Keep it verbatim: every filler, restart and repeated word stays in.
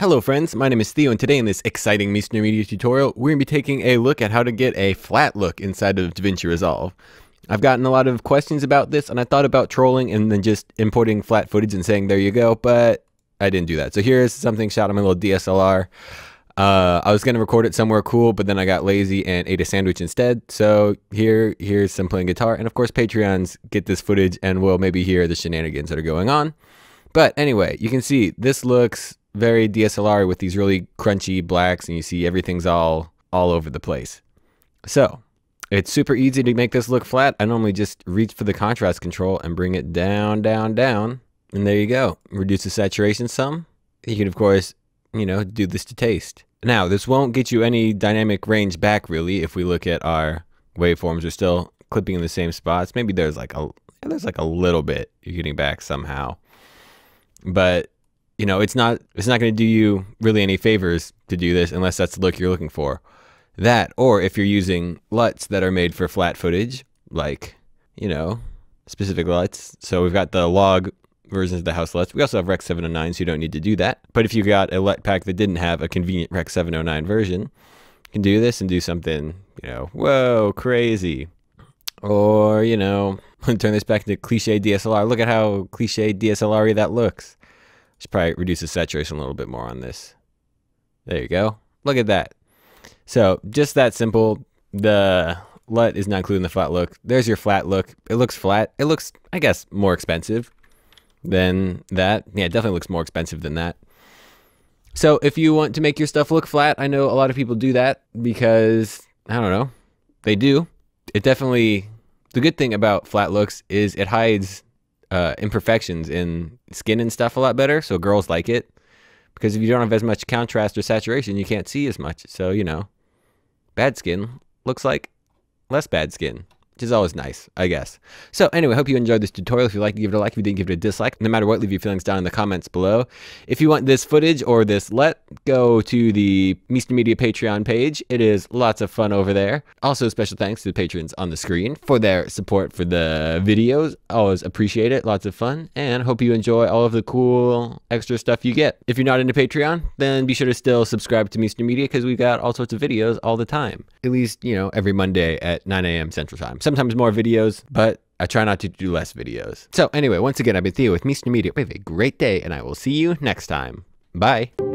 Hello friends, my name is Theo, and today in this exciting Miesner Media tutorial, we're going to be taking a look at how to get a flat look inside of DaVinci Resolve. I've gotten a lot of questions about this, and I thought about trolling and then just importing flat footage and saying, there you go, but I didn't do that. So here's something shot on my little D S L R. Uh, I was going to record it somewhere cool, but then I got lazy and ate a sandwich instead. So here, here's some playing guitar, and of course Patreons get this footage and will maybe hear the shenanigans that are going on. But anyway, you can see this looks very D S L R with these really crunchy blacks, and you see everything's all all over the place. So it's super easy to make this look flat. I normally just reach for the contrast control and bring it down, down, down, and there you go. Reduce the saturation some. You can of course, you know, do this to taste. Now this won't get you any dynamic range back really. If we look at our waveforms, we're still clipping in the same spots. Maybe there's like a there's like a little bit you're getting back somehow, but you know, it's not it's not going to do you really any favors to do this unless that's the look you're looking for. That, or if you're using L U Ts that are made for flat footage, like, you know, specific L U Ts. So we've got the log versions of the house L U Ts. We also have Rec. seven oh nine, so you don't need to do that. But if you got a L U T pack that didn't have a convenient Rec. seven oh nine version, you can do this and do something, you know, whoa, crazy. Or, you know, turn this back into cliche D S L R. Look at how cliche D S L R-y that looks. Should probably reduce the saturation a little bit more on this. There you go. Look at that. So just that simple. The L U T is not including the flat look. There's your flat look. It looks flat. It looks, I guess, more expensive than that. Yeah, it definitely looks more expensive than that. So if you want to make your stuff look flat, I know a lot of people do that because, I don't know, they do. It definitely, the good thing about flat looks is it hides Uh, imperfections in skin and stuff a lot better, so girls like it, because if you don't have as much contrast or saturation, you can't see as much. So, you know, bad skin looks like less bad skin, which is always nice, I guess. So anyway, hope you enjoyed this tutorial. If you liked it, give it a like. If you didn't, give it a dislike. No matter what, leave your feelings down in the comments below. If you want this footage or this L U T, go to the Miesner Media Patreon page. It is lots of fun over there. Also, special thanks to the patrons on the screen for their support for the videos. Always appreciate it. Lots of fun. And hope you enjoy all of the cool extra stuff you get. If you're not into Patreon, then be sure to still subscribe to Miesner Media, because we've got all sorts of videos all the time. At least, you know, every Monday at nine A M Central Time. Sometimes more videos, but I try not to do less videos. So anyway, once again, I've been Theo with Miesner Media. Have a great day, and I will see you next time. Bye.